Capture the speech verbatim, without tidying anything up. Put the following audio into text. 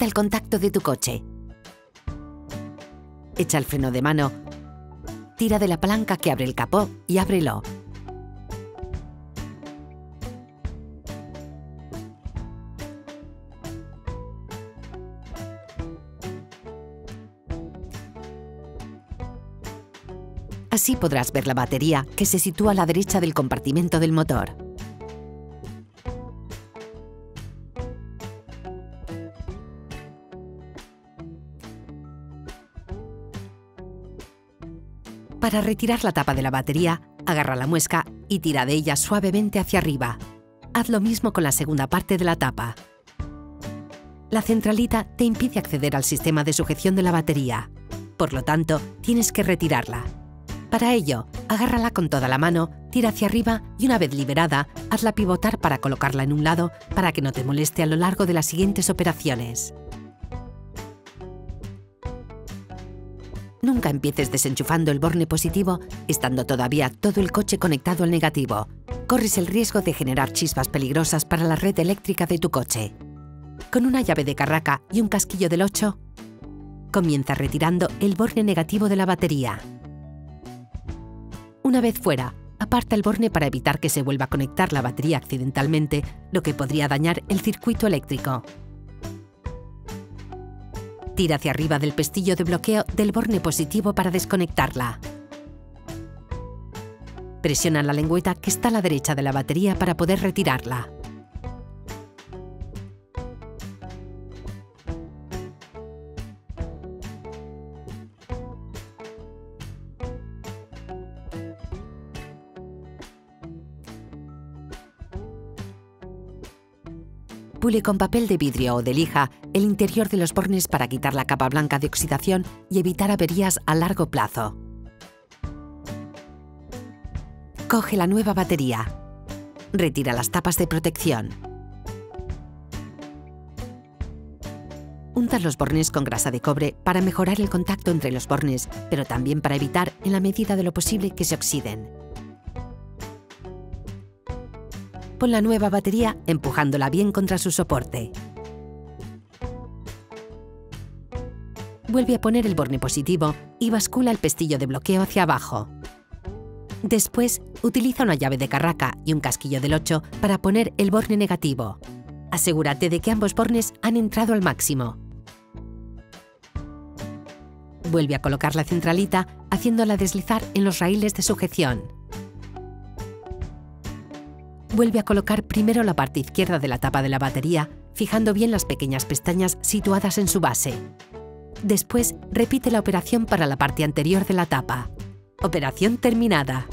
Descarta el contacto de tu coche. Echa el freno de mano. Tira de la palanca que abre el capó y ábrelo. Así podrás ver la batería, que se sitúa a la derecha del compartimento del motor. Para retirar la tapa de la batería, agarra la muesca y tira de ella suavemente hacia arriba. Haz lo mismo con la segunda parte de la tapa. La centralita te impide acceder al sistema de sujeción de la batería. Por lo tanto, tienes que retirarla. Para ello, agárrala con toda la mano, tira hacia arriba y una vez liberada, hazla pivotar para colocarla en un lado para que no te moleste a lo largo de las siguientes operaciones. Nunca empieces desenchufando el borne positivo estando todavía todo el coche conectado al negativo. Corres el riesgo de generar chispas peligrosas para la red eléctrica de tu coche. Con una llave de carraca y un casquillo del ocho, comienza retirando el borne negativo de la batería. Una vez fuera, aparta el borne para evitar que se vuelva a conectar la batería accidentalmente, lo que podría dañar el circuito eléctrico. Tira hacia arriba del pestillo de bloqueo del borne positivo para desconectarla. Presiona la lengüeta que está a la derecha de la batería para poder retirarla. Pule con papel de vidrio o de lija el interior de los bornes para quitar la capa blanca de oxidación y evitar averías a largo plazo. Coge la nueva batería. Retira las tapas de protección. Unta los bornes con grasa de cobre para mejorar el contacto entre los bornes, pero también para evitar, en la medida de lo posible, que se oxiden. Pon la nueva batería empujándola bien contra su soporte. Vuelve a poner el borne positivo y bascula el pestillo de bloqueo hacia abajo. Después, utiliza una llave de carraca y un casquillo del ocho para poner el borne negativo. Asegúrate de que ambos bornes han entrado al máximo. Vuelve a colocar la centralita haciéndola deslizar en los raíles de sujeción. Vuelve a colocar primero la parte izquierda de la tapa de la batería, fijando bien las pequeñas pestañas situadas en su base. Después, repite la operación para la parte anterior de la tapa. Operación terminada.